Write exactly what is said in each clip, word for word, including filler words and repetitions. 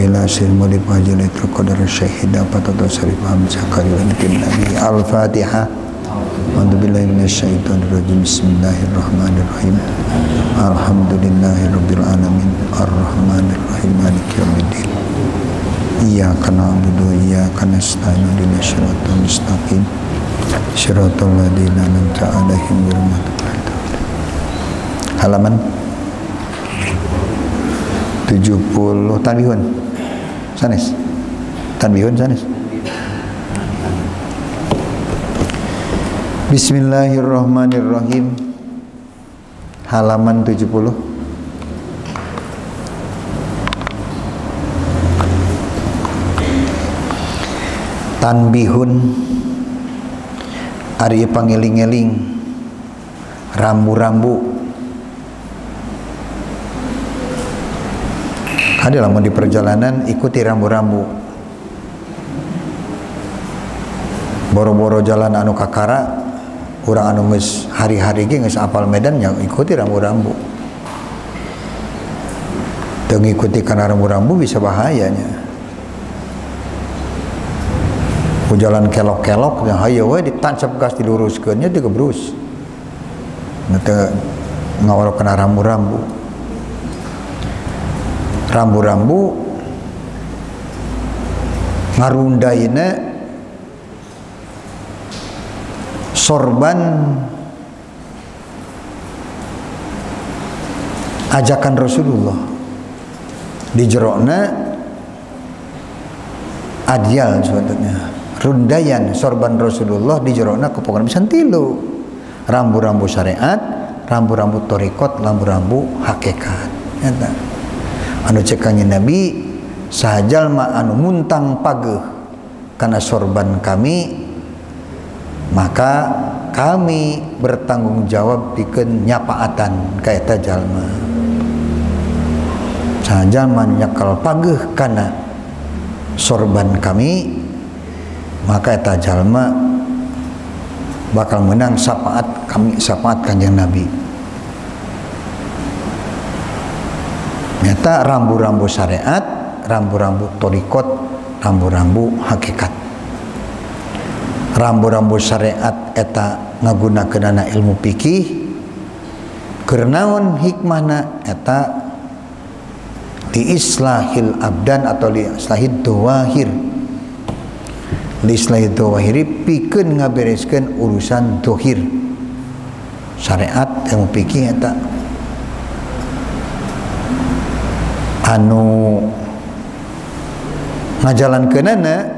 ila silmu li pahajil itu qadar syahid dapat atau sarif hamzah kalimat nabi al-fatihah a'udzubillahi minasyaitonir rajim bismillahirrahmanirrahim alhamdulillahirabbil alamin arrahmanir rahim maliki yaumiddin iyyaka na'budu wa iyyaka nasta'in ihdinas siratal mustaqim siratal ladzina an'amta 'alaihim ghairil maghdubi 'alaihim halaman tujuh puluh tanbihun sanes tanbihun sanes bismillahirrahmanirrahim halaman tujuh puluh tanbihun ari pangeling-eling rambu-rambu adalah mau di perjalanan ikuti rambu-rambu boro-boro jalan anu kakara urang anu geus hari-hari ge geus apal medan yang ikuti rambu-rambu teu ngikuti kana rambu-rambu bisa bahayanya ku jalan kelok-kelok yang hayo we ditancap gas diluruskeun nya teu gebrus teu ngawaro kana rambu-rambu. Rambu-rambu ngarundaina sorban ajakan Rasulullah di jerokna adial sebetulnya rundayan sorban Rasulullah di jerokna kepokokan bisa tilu rambu-rambu syariat rambu-rambu torikot rambu-rambu hakikat eta anu cek kanjeng Nabi sahajalma anu muntang pageuh karena sorban kami maka kami bertanggung jawab pikeun nyapaatan ka eta jalma sahajalma nyakal pageuh karena sorban kami maka eta jalma bakal menang syafaat kami syafaat kanjeng Nabi. Nyata rambu-rambu syariat, rambu-rambu torikot, rambu-rambu hakikat. Rambu-rambu syariat eta ngagunakeunana ilmu fikih, keur naon hikmahna eta li islahil abdan atau li islahid dhawahir. Li islahid dhawahir pikeun ngabereskeun urusan dhahir. Syariat ilmu fikih eta anu ngajalankeunana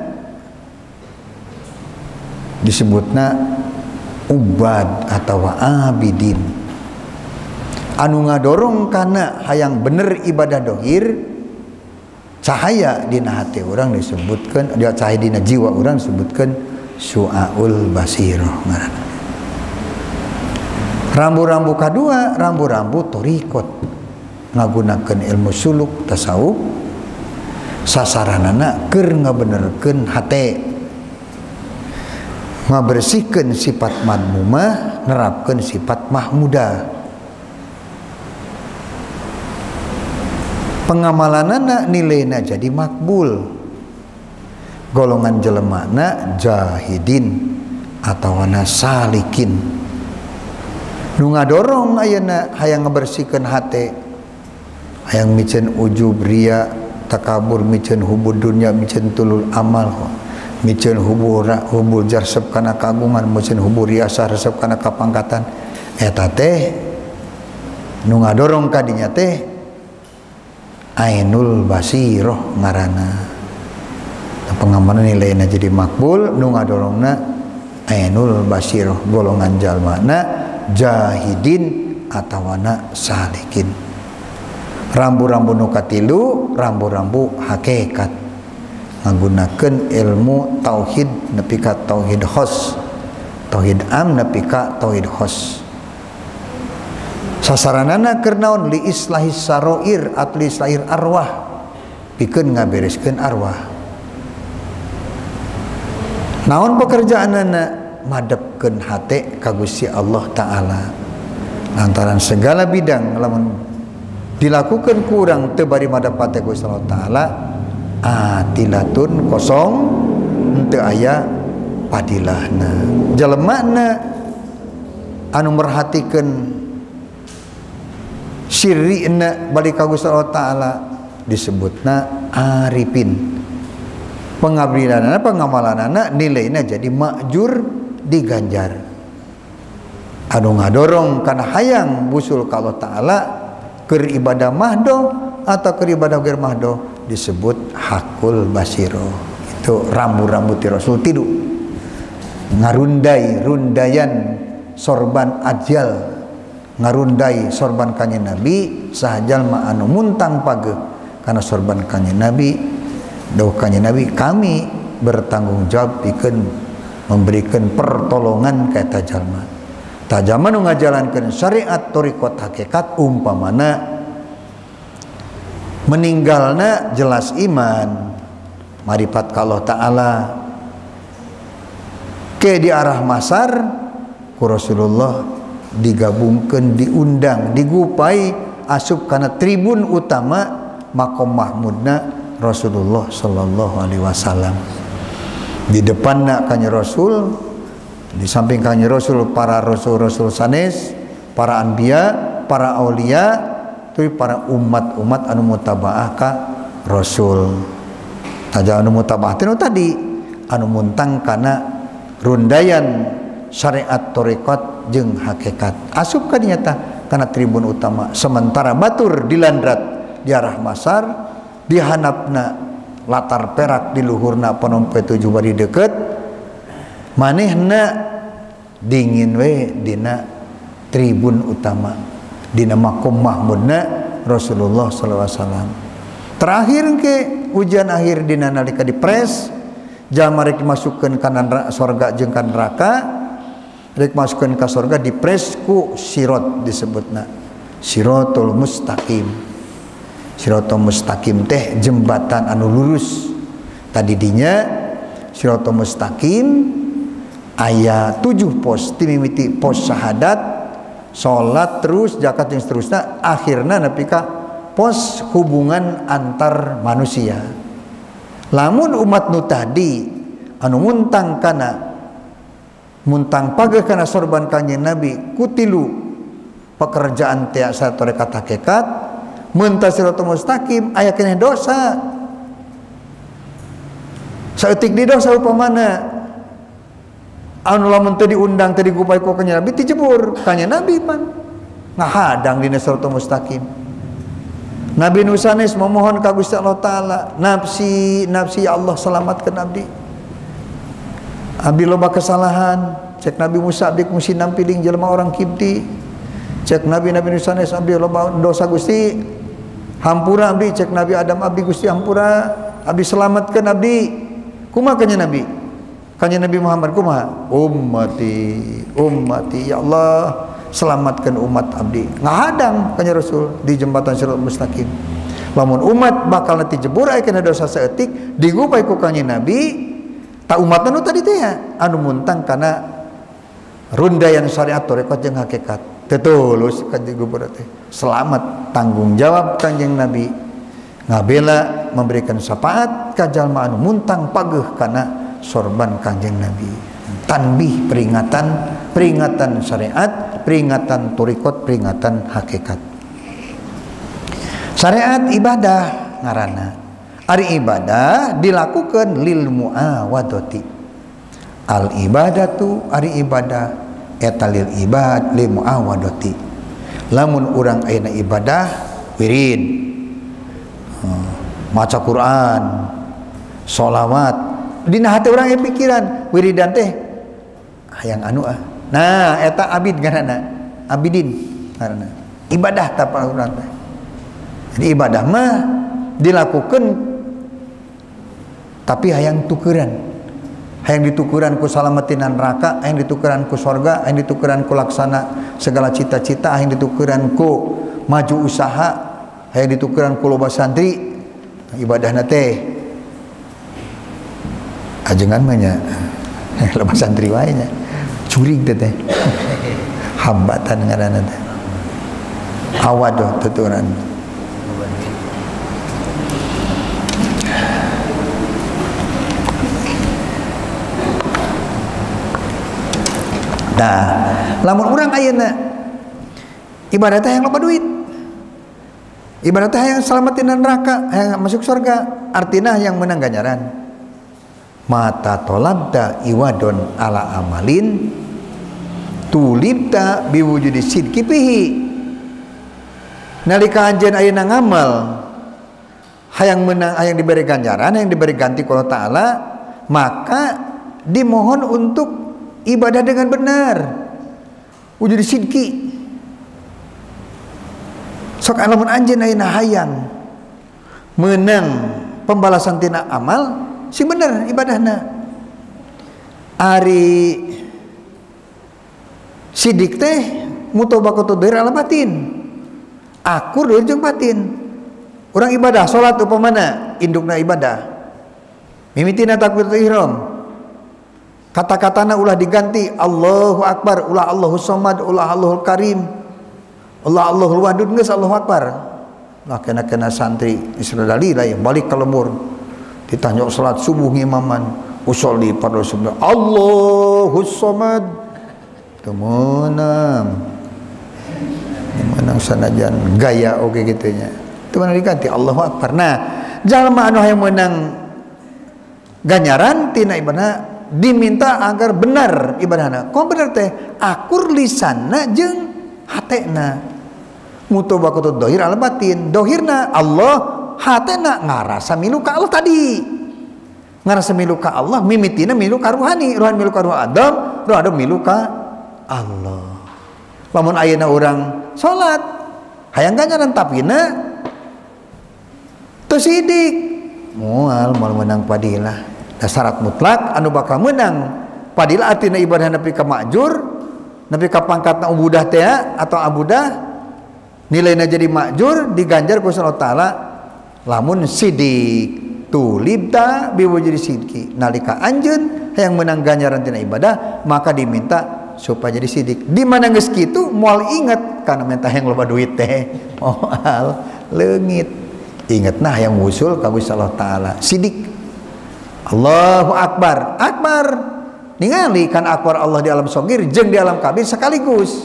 disebutna ubad atau abidin anu ngadorong kana hayang bener ibadah dohir cahaya dina hati orang disebutkan dia cahaya dina jiwa orang disebutkan su'aul basiroh rambu-rambu kadua rambu-rambu torikot ngagunakeun ilmu suluk tasawuf sasaranana keur ngabenerkeun hate ngabersihkeun sifat madmumah nerapkeun sifat mahmudah pengamalanana nilaina jadi makbul golongan jelemana jahidin atawana salikin nu ngadorong ayeuna hayang ngabersihkeun hate hayang micen ujub ria takabur micen hubud dunia micen tulul amal micen hubur hubur jarsep kana kagungan micen hubur riasa resep kana kapangkatan eta teh nu ngadorong ka dinya teh ainul basiroh ngaranna pengamanan nilaina jadi makbul nu ngadorongna ainul basiroh golongan jalmana jahidin atawana salikin. Rambu-rambu nu katilu rambu-rambu hakikat ngagunakeun ilmu tauhid nepi ka tauhid khos tauhid am nepi ka tauhid khos sasaranana keur naon li islahis saroir atli islahir arwah pikeun ngabereskeun arwah naon pekerjaanana madepkeun hate ka Gusti Allah taala lantaran segala bidang lamun dilakukan kurang teu bari madep pate Gusti Allah taala atilatun kosong teu aya padilahna. Jalemana anu merhatikeun sirrina balik ka Gusti Allah Ta'ala disebutna arifin. Pengabdianana, pengamalanana, nilaina jadi makjur diganjar. Anu ngadorong kana hayang busul ka Allah Ta'ala keur ibadah mahdoh atau keur ibadah ger mahdoh disebut hakul basiro. Itu rambu-rambu ti Rasul tidu ngarundai rundayan sorban ajal, ngarundai sorban kanjeng Nabi sahajal ma anu muntang pageuh kana sorban kanjeng Nabi. Dawuh kanjeng Nabi, kami bertanggung jawab pikeun memberikan pertolongan ka eta jalma. Tajama nu ngajalankeun syariat thariqat hakikat umpamana meninggalna jelas iman marifat ka Allah Ta'ala ke di arah masar ku Rasulullah digabungkeun diundang digupai asup kana tribun utama makom mahmudna Rasulullah sallallahu alaihi wasallam. Di depanna kanjeng Rasul, di samping kanjeng Rasul para rasul-rasul sanes, para anbiya, para aulia, tui para umat-umat anu mutabaah ka Rasul. Taja anu mutabaah teh tadi anu muntang kana rundayan syariat thariqat jeung hakikat. Asup ka nyata kana tribun utama sementara batur dilandrat di arah masar, dihanapna latar perak di luhurna panompe tujuh bari deukeut. Manehna dingin we dina tribun utama dina makom mahmudna Rasulullah sallallahu alaihi wasallam. Terakhir ke ujian akhir dina nalika dipres jalma rek dimasukkeun kana surga jeung kana neraka, rek masukkeun ka surga dipres ku sirat disebutna siratul mustaqim. Siratul mustaqim teh jembatan anu lurus. Tadi dinya siratul mustaqim ayat tujuh pos timimiti pos syahadat sholat terus zakat yang seterusnya akhirnya nepika pos hubungan antar manusia. Lamun umat nu tadi anu muntang kana muntang pageuh kana sorban kanjeng Nabi kutilu pekerjaan tiak satu tarekat hakikat muntah siratul mustaqim aya keneh dosa saeutik di dosa upamana anu lamun teu diundang teu digupai ku kanjeng Nabi dijebur kanjeng Nabi pan ngahadang dina siratal mustaqim. Nabi nu sanes memohon ka Gusti Allah Ta'ala nafsi nafsi ya Allah selamatkeun abdi, abdi loba kesalahan. Cek Nabi Musa abdi kungsi nampiling jelema orang Kipti. Cek Nabi Nabi nu sanes abdi loba dosa Gusti hampura abdi. Cek Nabi Adam abdi Gusti hampura abdi selamatkeun abdi. Kumaha kanjeng Nabi Kanjeng Nabi Muhammad kumaha? Ummati, ummati, ya Allah selamatkan umat abdi. Ngahadang kanjeng Rasul di jembatan siratal mustaqim. Lamun umat bakal nanti jebur aya kana dosa saeutik digupai ku kanjeng Nabi, ta umatna nu tadi teh anu muntang kana rundayan syariat thariqat jeung hakikat. Teu tulus kanjeng gubernur teh. Selamat tanggung jawab kanjeng Nabi ngabela memberikan syafaat ka jalma anu muntang pageuh kana sorban kanjeng Nabi. Tanbih peringatan, peringatan syariat, peringatan thariqat, peringatan hakikat. Syariat ibadah ngaranna. Ari ibadah dilakukan lil muawadati. Al ibadatu ari ibadah eta lil ibad lil muawadati. Lamun urang ayeuna ibadah wirid, hmm, maca Quran, sholawat. Dina hati orang yang pikiran wiridan teh hayang anu ah. Nah eta abid ngaranna, abidin ngaranna. Ibadah tapal urang teh. Jadi ibadah mah dilakukan tapi hayang tukeran. Hayang ditukeran ku salametinan neraka, hayang ditukeran ku sorga, hayang ditukeran ku laksana segala cita-cita, hayang ditukeran ku maju usaha, hayang ditukeran ku loba santri. Ibadahna teh ajengan banyak lepas santri wainya curig teteh hambatan ngaranna teh awadoh tuturan Nah, lamun urang ayeuna ibadah teh hayang loba duit. Ibadah teh hayang selamat tina neraka, hayang masuk surga, artina yang menang ganjaran. Mata tolabta iwadon ala amalin tulibta biwujudi sidqi fihi. Nalika anjeun ayeuna ngamal hayang menang, hayang diberi ganjaran, hayang diberi ganti ku Allah Ta'ala, maka dimohon untuk ibadah dengan benar, wujud sidqi. Sok alamun anjeun ayeuna hayang menang pembalasan tina amal sing bener ibadahna. Ari sidik teh mutabakotu dohir ala batin, akur dohir jeung batin. Orang ibadah salat upamana indukna ibadah, mimitina takbiratul ihram, kata-katana ulah diganti Allahu akbar, ulah Allahu somad, ulah Allahul karim, ulah Allahul wadud, geus Allahu akbar. Nah, kana-kana santri isra dalila yang balik ka lembur ditanya salat subuh ngimaman, usolli pada subuh Allahu somad temenam menang sanajan gaya oke okay, kitu nya. Itu mana diganti Allahu akbar. Nah, jalma anu hayang menang ganjaran tina ibadah diminta agar benar ibadahna. Kom bener teh akur lisanna jeung hatena. Mutabaqatud dhahir al batin. Dohirna Allah, hatena ngarasa milu ka Allah tadi. Ngarasa milu ka Allah, mimitina milu ka ruhani, ruhan milu ka ruh Adam, ruh Adam milu ka Allah. Lamun ayeuna urang salat hayang ganjaran tapina sidik mual mual menang padilah syarat mutlak anu bakal menang padilah artinya ibadah nabi ka ma'jur nabi ka pangkatna ubudah teh atau abudah nilainya jadi ma'jur diganjar ku Allah Ta'ala lamun sidik tulibta biwujudi sidqi nalika anjeun hayang menang ganjaran tina ibadah maka diminta supaya jadi sidik di mana geus kitu moal ingat kana mentah yang loba duit teh moal leungit. Ingatlah yang wusul ka Gusti Allah Ta'ala sidik Allahu akbar akbar ningali kan akbar Allah di alam sogir jeung di alam kabir sekaligus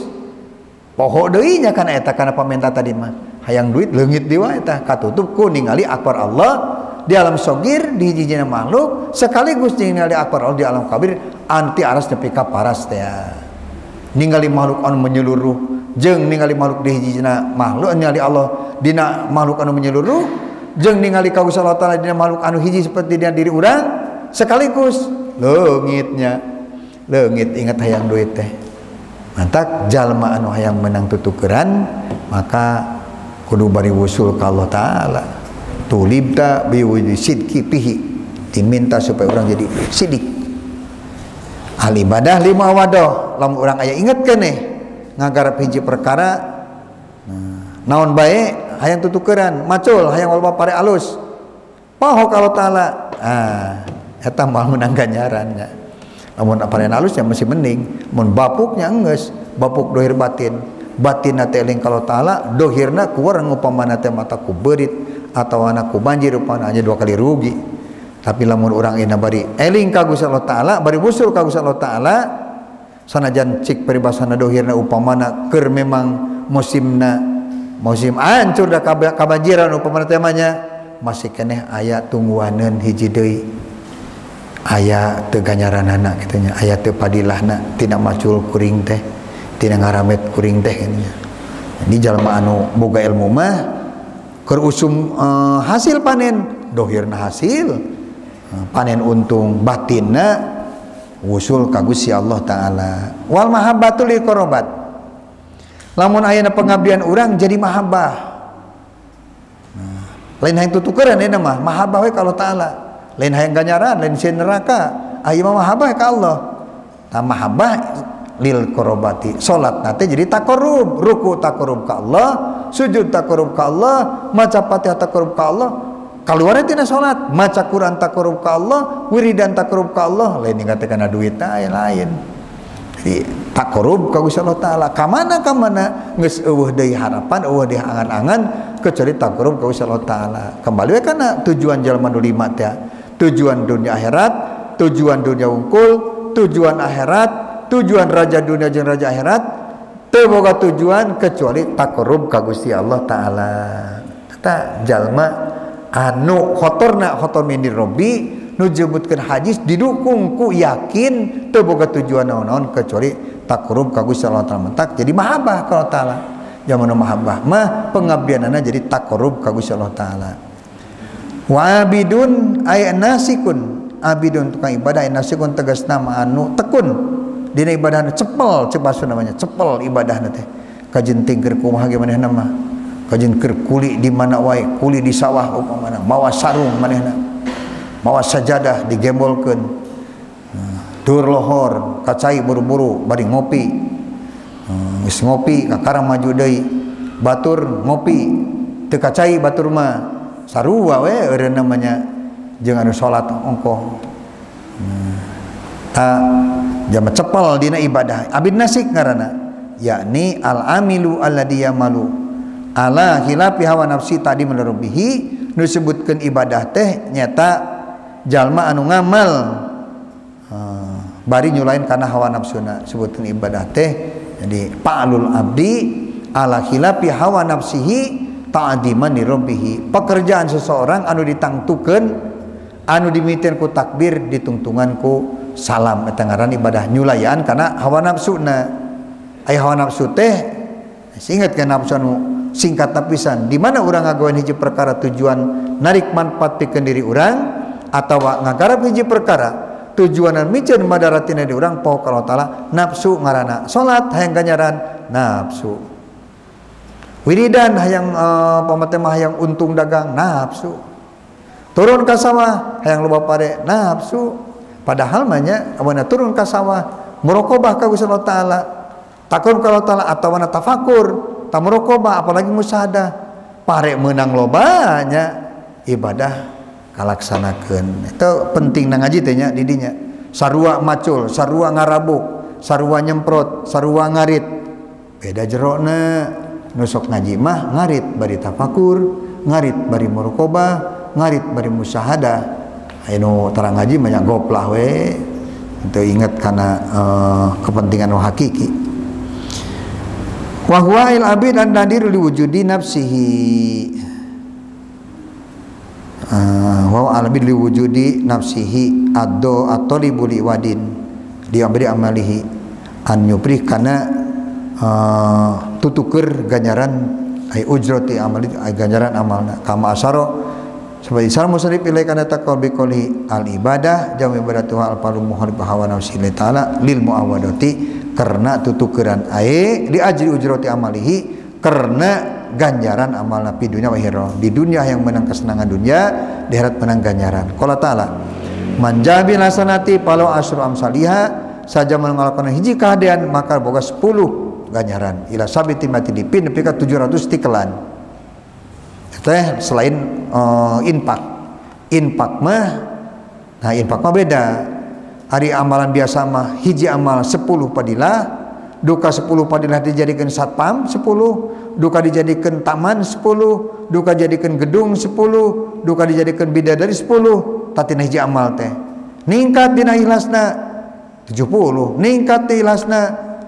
poho deui nya kana eta kana pamenta tadi mah hayang duit leungit deui eta katutup ku ningali akbar Allah di alam sogir di hiji-hijina makhluk sekaligus ningali akbar Allah di alam kabir anti aras nepi ka paras teh ningali makhluk anu menyeluruh jeung ningali makhluk di hiji-hijina makhluk ningali Allah dina makhluk anu menyeluruh jeung ningali ka Gusti Allah Ta'ala dina makhluk anu hiji seperti dina diri urang sekaligus leungitnya leungit ingat hayang duit teh mantak jalma anu hayang menang tutukeran maka kudu bari wusul ka Allah Ta'ala tulibta biwujudi sidqi fihi diminta supaya urang jadi sidik al ibadah lima wadah lamun urang aya ingetkeun eh ngagarap hiji perkara naon bae hayang tutukeran macul hayang walba pare alus poho ka Allah Ta'ala ah eta moal meunang ganjaran nya lamun pare alus nya masih mending mun bapuknya enggeus bapuk dohir batin batinna teh eling ka Allah Ta'ala dohirna kuar ngupamana teh mata ku beurit atawa na ku banjir upana nya dua kali rugi tapi lamun urang ina bari eling ka Gusti Allah Ta'ala bari wusul ka Gusti Allah Ta'ala sanajan cik peribasana dohirna upamana keur memang musimna musim ancur dah kabanjiran upamana temanya masih keneh aya tungguaneun hiji deui aya teu ganjaranana kitu nya aya teu padilahna tina macul kuring teh tina ngaramet kuring teh kitu nya di jalma anu boga ilmu mah keur usum uh, hasil panen dohirna hasil uh, panen untung batinna wusul ka Gusti Allah Ta'ala wal mahabbatul qorobat. Lamun ayana pengabdian orang jadi mahabbah nah, lain hayang tutukeran ya mah mahabbah we ka Allah Ta'ala lain hayang ganjaran lain sieun neraka aya mah mahabbah ka Allah tah mahabbah lil qorobati salat teh jadi taqarrub ruku taqarrub ka Allah sujud taqarrub ka Allah maca Fatihah taqarrub ka Allah kaluarna tina salat maca Quran taqarrub ka Allah wiridan taqarrub ka Allah lain ningkat kana duit aya lain. Jadi taqarrub ka Gusti Allah Ta'ala kamana-kamana geus eueuh deui harapan eueuh deui angan-angan kecuali taqarrub ka Gusti Allah Ta'ala kembali we kana tujuan jalma nu lima teh tujuan dunia akhirat tujuan dunia wungkul tujuan akhirat tujuan raja dunia jeung raja akhirat teu boga tujuan kecuali takarub ka Gusti Allah taala. Eta jalma anu khotorna khotor mindir robbi nu jebutkeun hadis didukung ku yakin teu boga tujuan naon-naon kecuali takarub ka Gusti Allah taala. Mentak jadi mahabbah ka Allah taala. Jamana mahabbah mah pengabdianana jadi takarub ka Gusti Allah taala. Wa abidun ay nasikun, abidun tukang ibadah, nasikun tegas nama anu tekun dina ibadahna cepel, cepasu namanya cepel ibadahna teh. Kajenting keur kumaha ge manehna mah kajen keur kuli di mana wae, kuli di sawah upamana, mawa sarung manehna, mawa sajadah digembolkeun, tur lohor kacai buru-buru bari ngopi, geus ngopi kakarang maju deui, batur ngopi teu kacai batur mah sarua we eureun namanya jeung anu salat ongkoh. Ta jama cepal dina ibadah abid nasik ngarana yakni al amilu alladhi yamalu ala khilafi hawa nafsi tadi menerubihi nu disebutkeun ibadah teh nyata jalma anu ngamal uh, bari nyulain kana hawa nafsuna sebutkeun ibadah teh jadi fa'alul abdi ala khilafi hawa nafsihi ta'diman lirabbihi, pekerjaan seseorang anu ditangtukeun anu dimiten ku takbir ditungtungan ku salam eta ngaran ibadah nyulayaan karena hawa nafsuna. Aya hawa nafsu teh singetkeun nafsu anu singkat tapisan di mana urang ngagoan hiji perkara tujuan narik manfaat pikeun diri urang atawa ngagarap hiji perkara tujuanan miceun madaratina di urang poho ka Allah taala nafsu ngaranna. Salat hayang ganjaran nafsu. Wiridan hayang uh, pamate mah hayang untung dagang nafsu. Turun ka sawah hayang loba pade nafsu. Padahal mahnya awana turun ka sawah muraqabah ka Gusti Allah taala takun ka Allah taala atawa tafakur ta muraqabah apalagi musyahadah pare meunang loba nya ibadah kalaksanakeun. Itu penting na ngaji teh nya di dinya sarua macul, sarua ngarabuk, sarua nyemprot, sarua ngarit beda jerona. Nu sok ngaji mah ngarit bari tafakur, ngarit bari muraqabah, ngarit bari musyahadah. Ayo terang ngaji banyak goplah we itu ingat karena uh, kepentingan nu hakiki. Wa huwa al abid an nadiru liwujudi nafsihi, uh, wa al abid liwujudi nafsihi addo atolibu liwadin diambil amalihi an nyuprih karena uh, tutuker ganjaran ay ujroti amali ay ganjaran amalna kama asaro seperti salam muslim ilai kana taqwa biqoli al ibadah jami ibadatu al palu muharibah hawa nafsi taala lil muawadati karena tutukeran ae di ajri ujrati amalihi karena ganjaran amal nabi dunia wahiro di dunia yang menang kesenangan dunia di akhirat menang ganjaran. Qala taala manjabil hasanati palau asru amsaliha saja melakukan hiji kahadean maka boga sepuluh ganjaran ila sabiti mati dipin pika tujuh ratus tikelan. Teh selain uh, infak, infak mah, nah infak mah beda. Hari amalan biasa mah hiji amal sepuluh padilah, duka sepuluh padilah dijadikan satpam sepuluh, duka dijadikan taman sepuluh, duka dijadikan gedung sepuluh, duka dijadikan bidadari sepuluh. Tatina hiji amal teh, ningkat dina ikhlasna tujuh puluh, ningkat di ikhlasna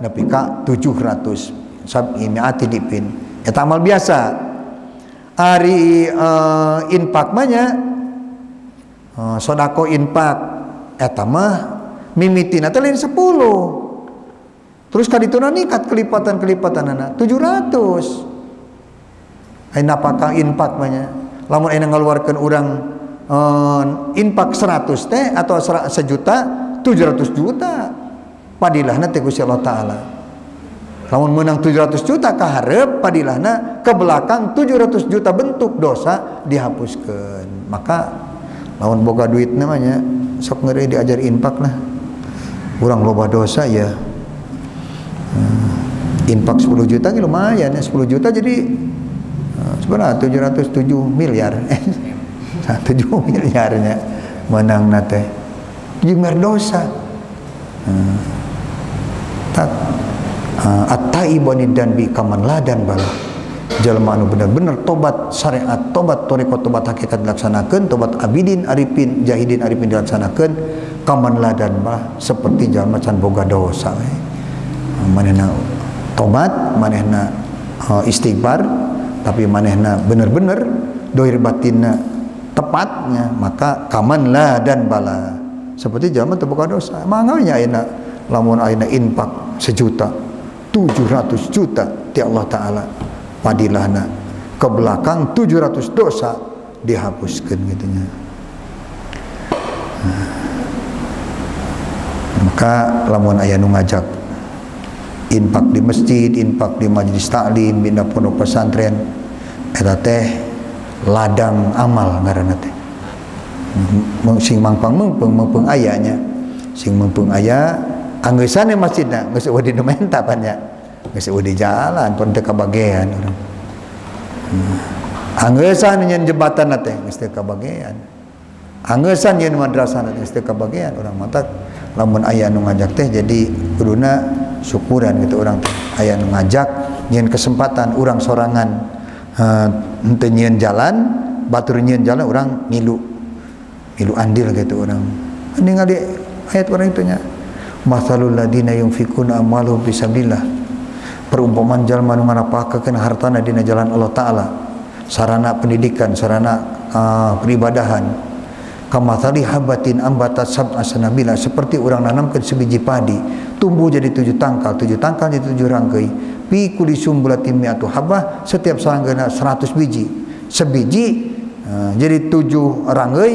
nepi ka tujuh ratus. Sabi miati dipin, eta amal biasa. Ari uh, infak manya uh, sodako infak eta mah mimitina teh lain sepuluh terus kadituna nikat kelipatan-kelipatanana tujuh ratus ai napaka infak manya lamun aya ngaluarkeun urang uh, infak seratus teh atau sejuta tujuh ratus juta padilahna teh Gusti Allah taala. Lamun menang tujuh ratus juta ka hareup padilahna ke belakang tujuh ratus juta bentuk dosa dihapuskeun. Maka lamun boga duit namanya sok ngeureuy diajar infak lah. Urang loba dosa ya. Infak sepuluh juta ge lumayan ya, sepuluh juta jadi sebenarnya tujuh ratus tujuh miliar. tujuh miliarnya menangna teh. Jeung dosa. Tak Uh, at-taibani dan bi kaman la dan bala jalma anu bener-bener tobat syariat, tobat toriko, tobat hakikat dilaksanakan, tobat abidin arifin, jahidin arifin dilaksanakan, kaman ladan bah seperti jalma can boga dosa we. Manehna tobat, manehna uh, istighfar, tapi manehna bener-bener dohir batinna tepatnya, maka kaman ladan bala seperti jalma terbuka dosa. Manganya ayeuna lamun ayeuna infak sejuta, tujuh ratus juta ti Allah Ta'ala padilahna ke belakang tujuh ratus dosa dihapuskan gitunya. Nah, maka lamun aya nu ngajak infak di masjid, infak di majelis taklim, bina pondok pesantren, eta teh ladang amal ngaranna teh. Sing mangpang mengpeng mengpeng ayanya, sing mengpeng ayah anggesane masjidna geus eueuh nu menta panya. Geus eueuh di jalan pun teu kabagean urang. Angeusan nyen jembatan teh geus teu kabagean. Angeusan nyen madrasah teh geus teu kabagean urang mata lamun aya nu ngajak teh jadi kuduna syukuran gitu urang teh. Aya nu ngajak nyen kesempatan urang sorangan henteu nyen jalan, batur nyen jalan urang milu. Milu andil gitu urang. Ningali ayat urang itunya. Masalul ladina yunfikuna amwaluhum fisabilillah, perumpamaan jalma nu ngarapakeun hartana dina jalan Allah Ta'ala, sarana pendidikan, sarana uh, peribadahan, kamatsali habatin ambatat sab'a sanabila, seperti urang nanamkeun sebiji padi tumbuh jadi tujuh tangkal, tujuh tangkal jadi tujuh rangkai, fi kulli sumbulatin mi'atu habah, setiap saranggana seratus biji, sebiji uh, jadi tujuh rangkai,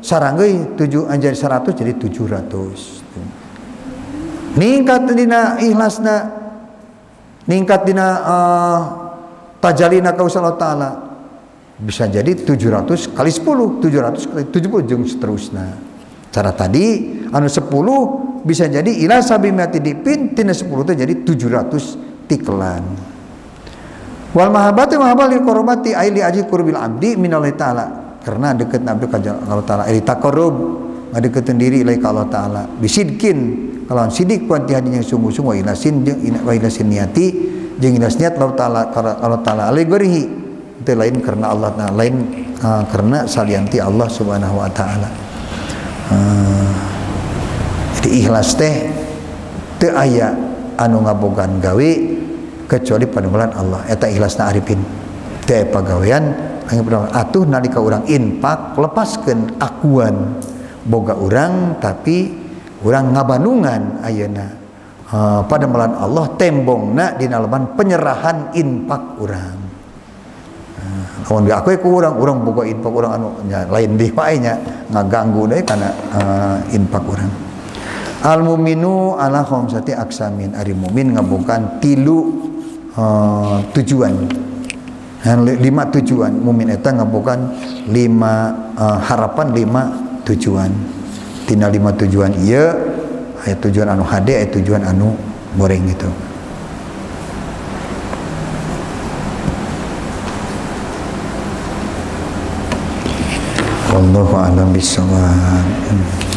sarangkai tujuh anjari seratus jadi tujuh ratus. Ningkat dina ikhlasna, ningkat dina uh, tajalina kausa Allah Ta'ala, bisa jadi tujuh ratus kali sepuluh, tujuh ratus kali tujuh puluh jeung seterusnya. Cara tadi anu sepuluh bisa jadi ila sabimati dipin tina sepuluh itu jadi tujuh ratus tiklan. Wal mahabbatu mahabbal lil qurbati aili aji qurbil abdi minallahi Ta'ala, karena dekat abdi ka Allah Ta'ala, ai taqarrub ngadekeun diri ilahi ka Allah Ta'ala bisidkin kalau sidik kuanti hadinya yang sungguh-sungguh ilasin wa ilasin niati jeung ilas niat Allah Ta'ala, Allah Ta'ala aligorihi itu lain karena Allah Ta'ala, lain uh, karena salianti Allah Subhanahu wa Ta'ala. Uh, jadi ikhlas teh teu aya anu ngabogaan gawe kecuali panemulan Allah, eta ikhlasna arifin teu pagawean atuh nalika urang infak lepaskeun akuan boga urang tapi urang ngabanungan ayeuna uh, pada melan Allah tembongna dina leban penyerahan infak urang. Lamun uh, diakui ku urang, urang boga infak urang anu ya, lain di wae nya ngaganggu deui kana uh, infak urang. Al muminu ala khamsati aksamin, ari mumin ngabogaan tilu uh, tujuan. Lima tujuan mumin eta ngabogaan lima uh, harapan, lima tujuan. Tina lima tujuan iya, ayat tujuan anu hade, ayat tujuan anu goreng gitu. Wallahu a'lam bishawab.